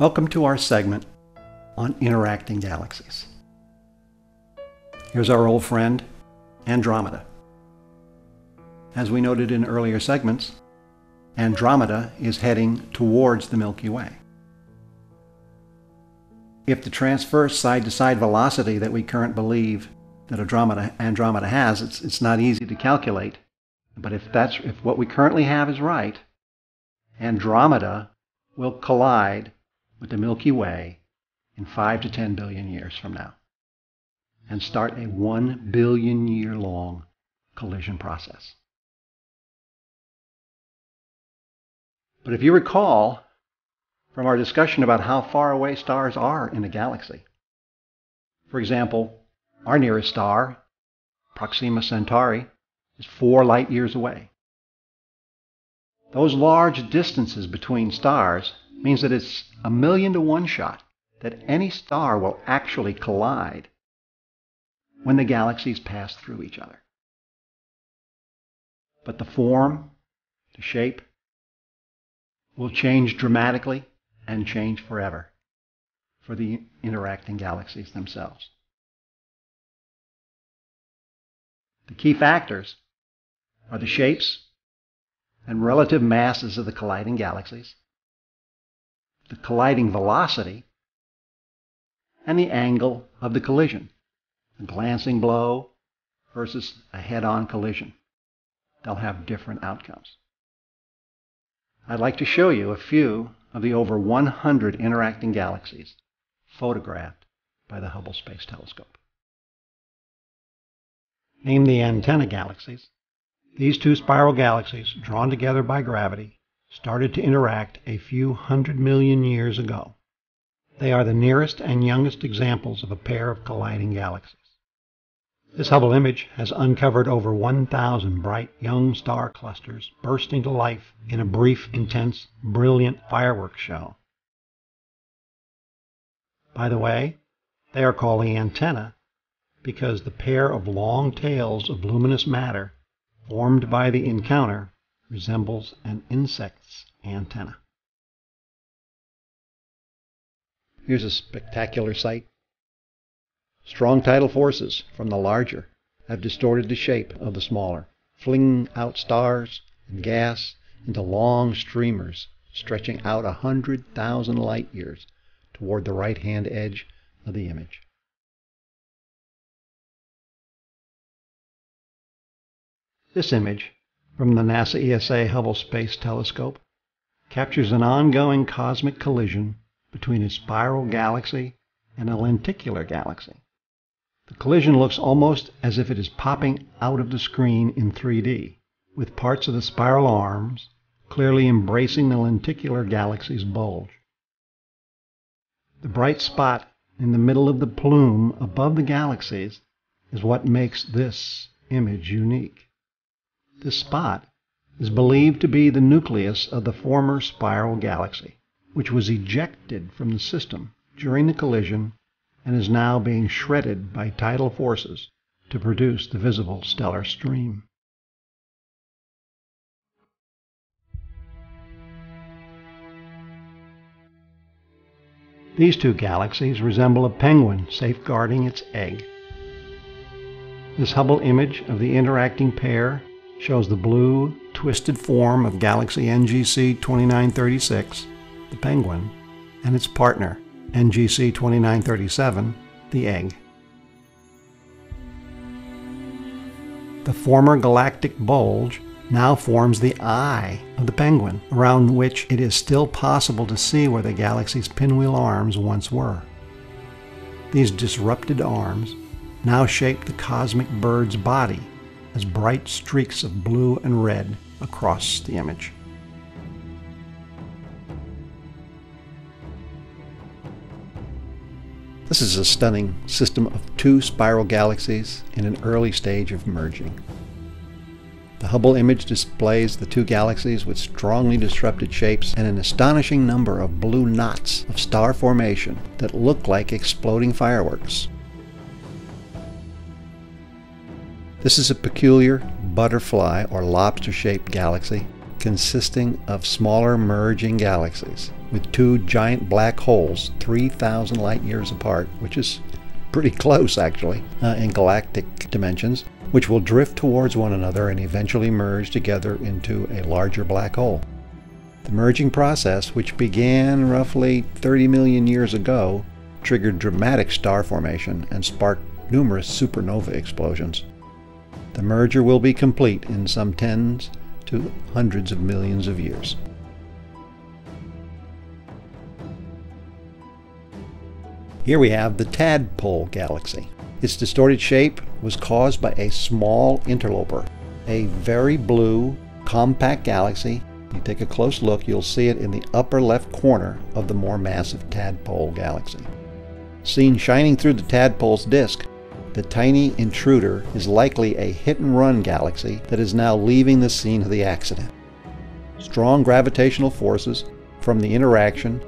Welcome to our segment on interacting galaxies. Here's our old friend, Andromeda. As we noted in earlier segments, Andromeda is heading towards the Milky Way. If the transverse side-to-side velocity that we currently believe that Andromeda has, it's not easy to calculate, but if what we currently have is right, Andromeda will collide with the Milky Way in 5 to 10 billion years from now and start a 1 billion year long collision process. But if you recall from our discussion about how far away stars are in a galaxy, for example, our nearest star, Proxima Centauri, is 4 light years away. Those large distances between stars means that it's a 1,000,000 to 1 shot that any star will actually collide when the galaxies pass through each other. But the form, the shape, will change dramatically and change forever for the interacting galaxies themselves. The key factors are the shapes and relative masses of the colliding galaxies, the colliding velocity, and the angle of the collision, a glancing blow versus a head-on collision. They'll have different outcomes. I'd like to show you a few of the over 100 interacting galaxies photographed by the Hubble Space Telescope. Named the Antennae Galaxies, these two spiral galaxies, drawn together by gravity, started to interact a few 100 million years ago. They are the nearest and youngest examples of a pair of colliding galaxies. This Hubble image has uncovered over 1,000 bright young star clusters bursting to life in a brief, intense, brilliant fireworks show. By the way, they are called the antennae because the pair of long tails of luminous matter formed by the encounter resembles an insect's antenna. Here's a spectacular sight. Strong tidal forces from the larger have distorted the shape of the smaller, flinging out stars and gas into long streamers stretching out 100,000 light years toward the right-hand edge of the image. This image from the NASA ESA Hubble Space Telescope captures an ongoing cosmic collision between a spiral galaxy and a lenticular galaxy. The collision looks almost as if it is popping out of the screen in 3D, with parts of the spiral arms clearly embracing the lenticular galaxy's bulge. The bright spot in the middle of the plume above the galaxies is what makes this image unique. This spot is believed to be the nucleus of the former spiral galaxy, which was ejected from the system during the collision and is now being shredded by tidal forces to produce the visible stellar stream. These two galaxies resemble a penguin safeguarding its egg. This Hubble image of the interacting pair shows the blue, twisted form of galaxy NGC 2936, the penguin, and its partner, NGC 2937, the egg. The former galactic bulge now forms the eye of the penguin, around which it is still possible to see where the galaxy's pinwheel arms once were. These disrupted arms now shape the cosmic bird's body as bright streaks of blue and red across the image. This is a stunning system of two spiral galaxies in an early stage of merging. The Hubble image displays the two galaxies with strongly disrupted shapes and an astonishing number of blue knots of star formation that look like exploding fireworks. This is a peculiar butterfly or lobster-shaped galaxy consisting of smaller merging galaxies with two giant black holes 3,000 light years apart, which is pretty close actually in galactic dimensions, which will drift towards one another and eventually merge together into a larger black hole. The merging process, which began roughly 30 million years ago, triggered dramatic star formation and sparked numerous supernova explosions. The merger will be complete in some tens to hundreds of millions of years. Here we have the Tadpole Galaxy. Its distorted shape was caused by a small interloper, a very blue, compact galaxy. If you take a close look, you'll see it in the upper left corner of the more massive Tadpole Galaxy. Seen shining through the tadpole's disk, the tiny intruder is likely a hit-and-run galaxy that is now leaving the scene of the accident. Strong gravitational forces from the interaction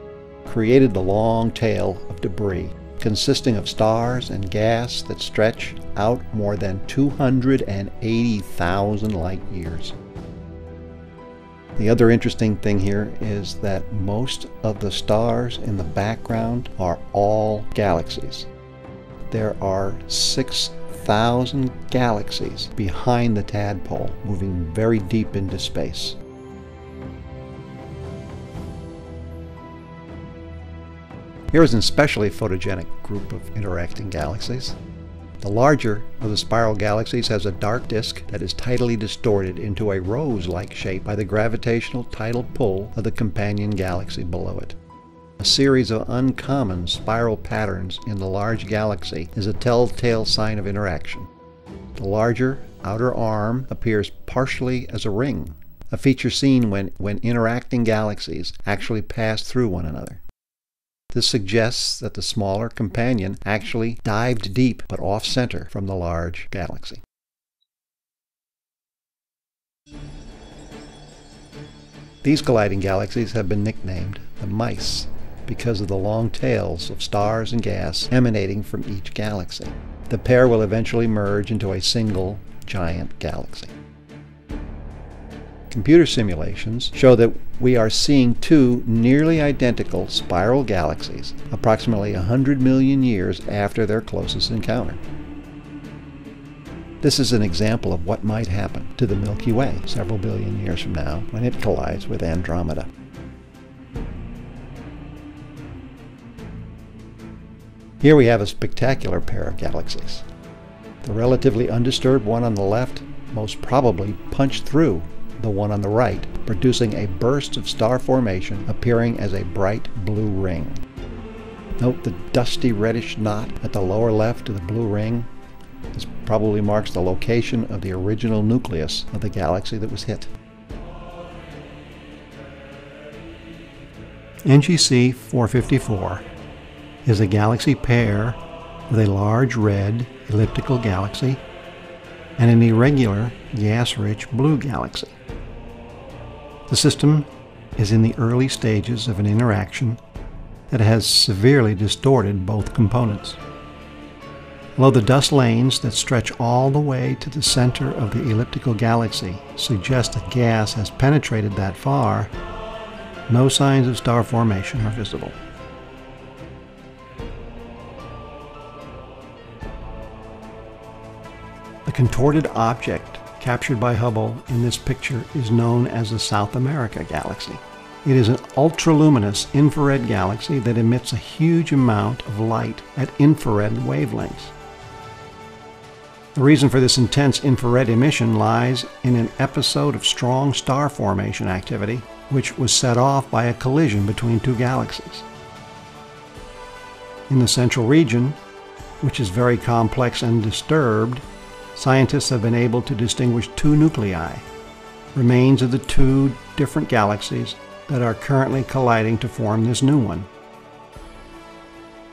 created the long tail of debris, consisting of stars and gas that stretch out more than 280,000 light years. The other interesting thing here is that most of the stars in the background are all galaxies. There are 6,000 galaxies behind the tadpole, moving very deep into space. Here is an especially photogenic group of interacting galaxies. The larger of the spiral galaxies has a dark disk that is tidally distorted into a rose-like shape by the gravitational tidal pull of the companion galaxy below it. A series of uncommon spiral patterns in the large galaxy is a telltale sign of interaction. The larger outer arm appears partially as a ring, a feature seen when interacting galaxies actually pass through one another. This suggests that the smaller companion actually dived deep but off-center from the large galaxy. These colliding galaxies have been nicknamed the mice because of the long tails of stars and gas emanating from each galaxy. The pair will eventually merge into a single giant galaxy. Computer simulations show that we are seeing two nearly identical spiral galaxies approximately 100 million years after their closest encounter. This is an example of what might happen to the Milky Way several billion years from now when it collides with Andromeda. Here we have a spectacular pair of galaxies. The relatively undisturbed one on the left most probably punched through the one on the right, producing a burst of star formation appearing as a bright blue ring. Note the dusty reddish knot at the lower left of the blue ring. This probably marks the location of the original nucleus of the galaxy that was hit. NGC 454 is a galaxy pair with a large red elliptical galaxy and an irregular gas-rich blue galaxy. The system is in the early stages of an interaction that has severely distorted both components. Although the dust lanes that stretch all the way to the center of the elliptical galaxy suggest that gas has penetrated that far, no signs of star formation are visible. The contorted object captured by Hubble in this picture is known as the South America Galaxy. It is an ultraluminous infrared galaxy that emits a huge amount of light at infrared wavelengths. The reason for this intense infrared emission lies in an episode of strong star formation activity, which was set off by a collision between two galaxies. In the central region, which is very complex and disturbed, scientists have been able to distinguish two nuclei, remains of the two different galaxies that are currently colliding to form this new one.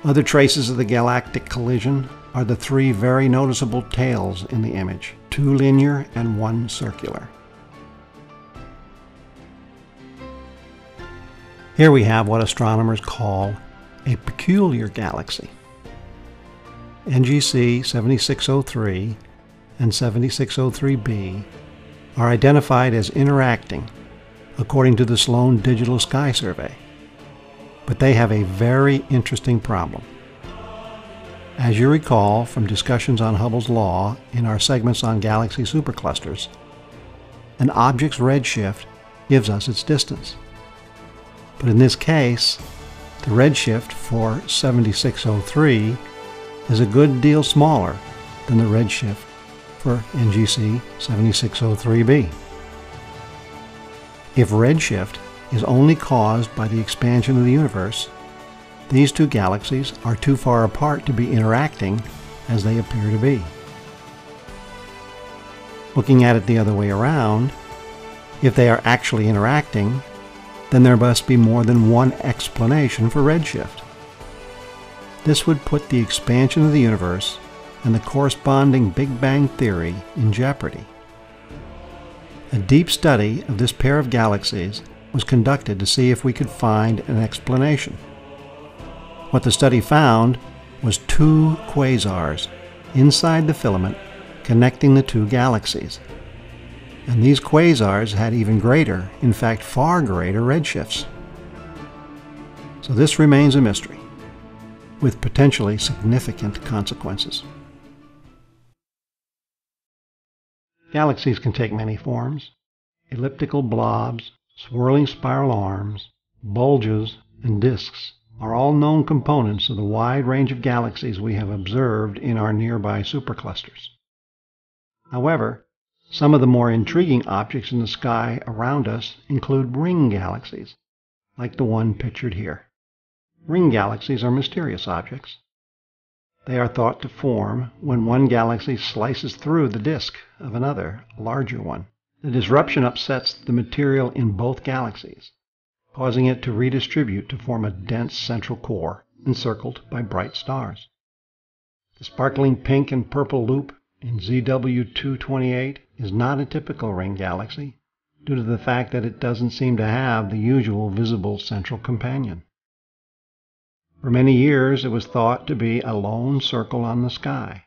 Other traces of the galactic collision are the three very noticeable tails in the image, two linear and one circular. Here we have what astronomers call a peculiar galaxy. NGC 7603 and 7603b are identified as interacting according to the Sloan Digital Sky Survey. But they have a very interesting problem. As you recall from discussions on Hubble's law in our segments on galaxy superclusters, an object's redshift gives us its distance. But in this case, the redshift for 7603 is a good deal smaller than the redshift for NGC 7603b. If redshift is only caused by the expansion of the universe, these two galaxies are too far apart to be interacting as they appear to be. Looking at it the other way around, if they are actually interacting, then there must be more than one explanation for redshift. This would put the expansion of the universe and the corresponding Big Bang theory in jeopardy. A deep study of this pair of galaxies was conducted to see if we could find an explanation. What the study found was two quasars inside the filament connecting the two galaxies. And these quasars had even greater, in fact far greater, redshifts. So this remains a mystery, with potentially significant consequences. Galaxies can take many forms: elliptical blobs, swirling spiral arms, bulges, and disks are all known components of the wide range of galaxies we have observed in our nearby superclusters. However, some of the more intriguing objects in the sky around us include ring galaxies, like the one pictured here. Ring galaxies are mysterious objects. They are thought to form when one galaxy slices through the disk of another, larger one. The disruption upsets the material in both galaxies, causing it to redistribute to form a dense central core encircled by bright stars. The sparkling pink and purple loop in ZW 228 is not a typical ring galaxy due to the fact that it doesn't seem to have the usual visible central companion. For many years it was thought to be a lone circle on the sky,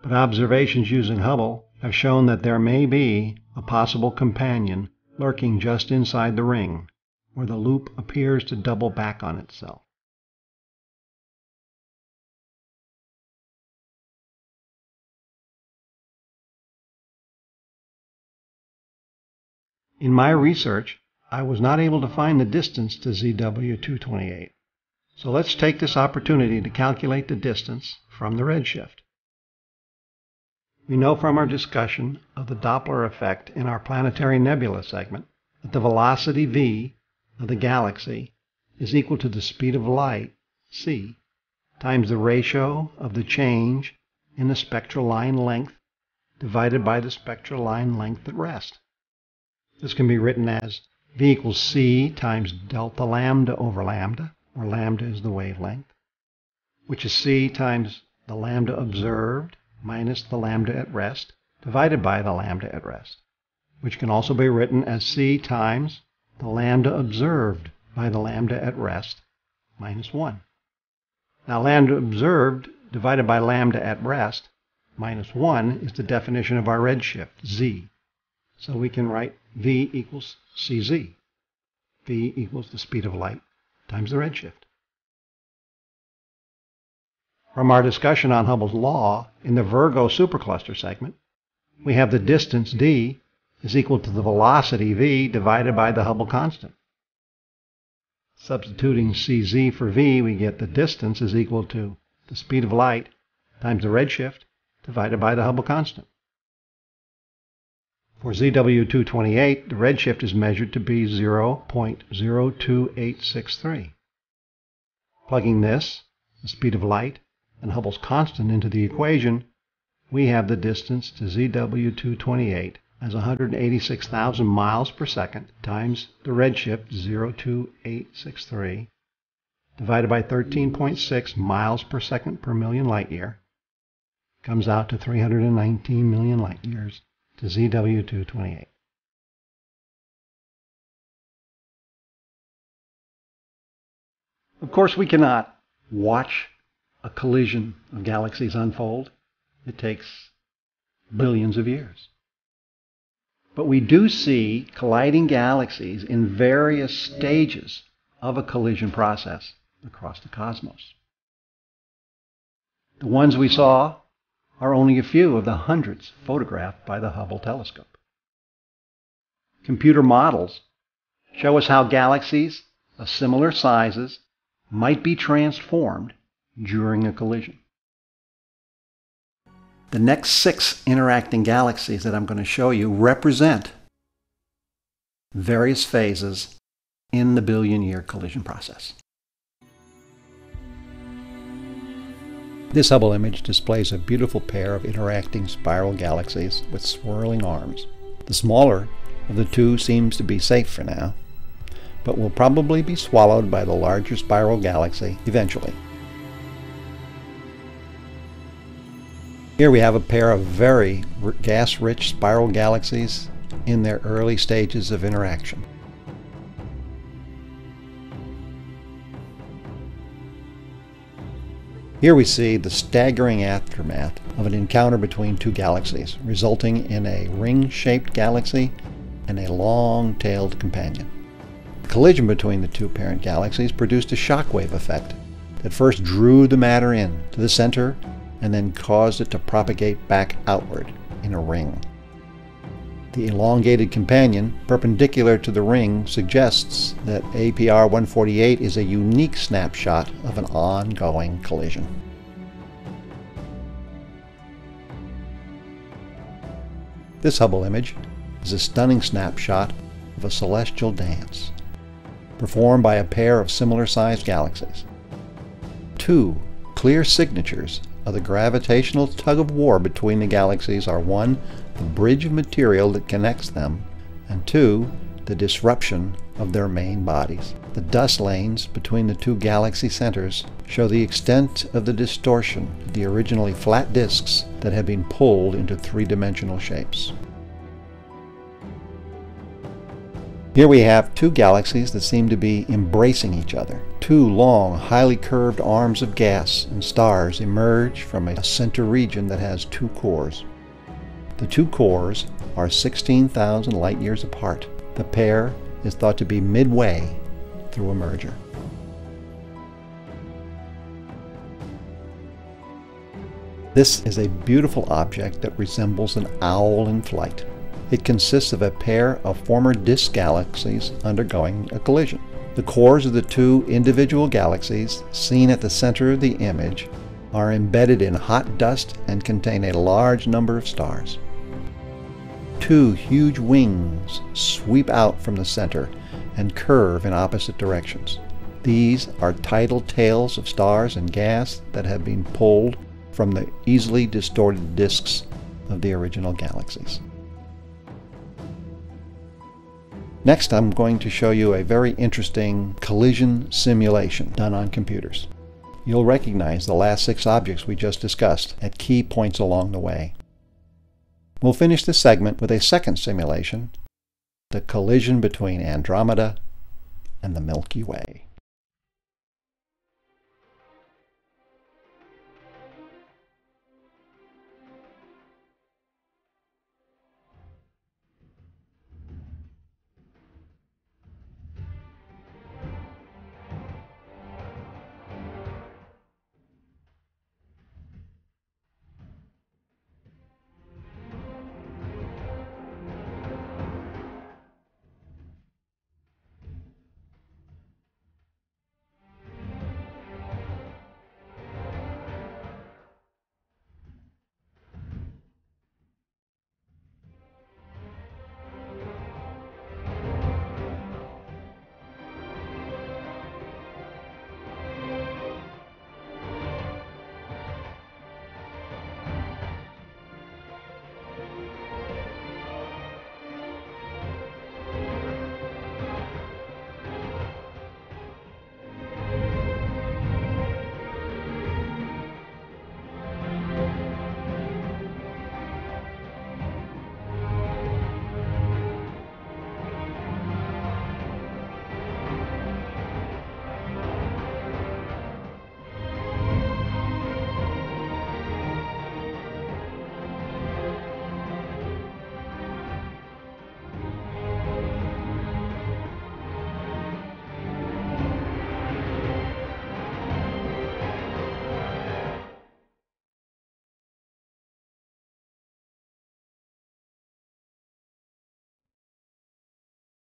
but observations using Hubble have shown that there may be a possible companion lurking just inside the ring, where the loop appears to double back on itself. In my research, I was not able to find the distance to ZW 228, so let's take this opportunity to calculate the distance from the redshift. We know from our discussion of the Doppler effect in our planetary nebula segment that the velocity v of the galaxy is equal to the speed of light, c, times the ratio of the change in the spectral line length divided by the spectral line length at rest. This can be written as v equals c times delta lambda over lambda, where lambda is the wavelength, which is c times the lambda observed minus the lambda at rest divided by the lambda at rest, which can also be written as c times the lambda observed by the lambda at rest minus 1. Now lambda observed divided by lambda at rest minus 1 is the definition of our redshift, z. So we can write v equals cz. v equals the speed of light times the redshift. From our discussion on Hubble's law in the Virgo supercluster segment, we have the distance d is equal to the velocity v divided by the Hubble constant. Substituting cz for v, we get the distance is equal to the speed of light times the redshift divided by the Hubble constant. For ZW 228, the redshift is measured to be 0.02863. Plugging this, the speed of light, and Hubble's constant into the equation, we have the distance to ZW 228 as 186,000 miles per second times the redshift 0.02863 divided by 13.6 miles per second per million light year comes out to 319 million light years to ZW 228. Of course, we cannot watch a collision of galaxies unfold. It takes billions of years. But we do see colliding galaxies in various stages of a collision process across the cosmos. The ones we saw are only a few of the hundreds photographed by the Hubble telescope. Computer models show us how galaxies of similar sizes might be transformed during a collision. The next 6 interacting galaxies that I'm going to show you represent various phases in the billion-year collision process. This Hubble image displays a beautiful pair of interacting spiral galaxies with swirling arms. The smaller of the two seems to be safe for now, but will probably be swallowed by the larger spiral galaxy eventually. Here we have a pair of very gas-rich spiral galaxies in their early stages of interaction. Here we see the staggering aftermath of an encounter between two galaxies, resulting in a ring-shaped galaxy and a long-tailed companion. The collision between the two parent galaxies produced a shockwave effect that first drew the matter in to the center and then caused it to propagate back outward in a ring. The elongated companion, perpendicular to the ring, suggests that APR 148 is a unique snapshot of an ongoing collision. This Hubble image is a stunning snapshot of a celestial dance performed by a pair of similar-sized galaxies. Two clear signatures of the gravitational tug-of-war between the galaxies are 1, the bridge of material that connects them, and 2, the disruption of their main bodies. The dust lanes between the two galaxy centers show the extent of the distortion of the originally flat disks that have been pulled into three-dimensional shapes. Here we have two galaxies that seem to be embracing each other. Two long, highly curved arms of gas and stars emerge from a center region that has two cores. The two cores are 16,000 light-years apart. The pair is thought to be midway through a merger. This is a beautiful object that resembles an owl in flight. It consists of a pair of former disk galaxies undergoing a collision. The cores of the two individual galaxies, seen at the center of the image, are embedded in hot dust and contain a large number of stars. Two huge wings sweep out from the center and curve in opposite directions. These are tidal tails of stars and gas that have been pulled from the easily distorted disks of the original galaxies. Next, I'm going to show you a very interesting collision simulation done on computers. You'll recognize the last 6 objects we just discussed at key points along the way. We'll finish this segment with a second simulation, the collision between Andromeda and the Milky Way.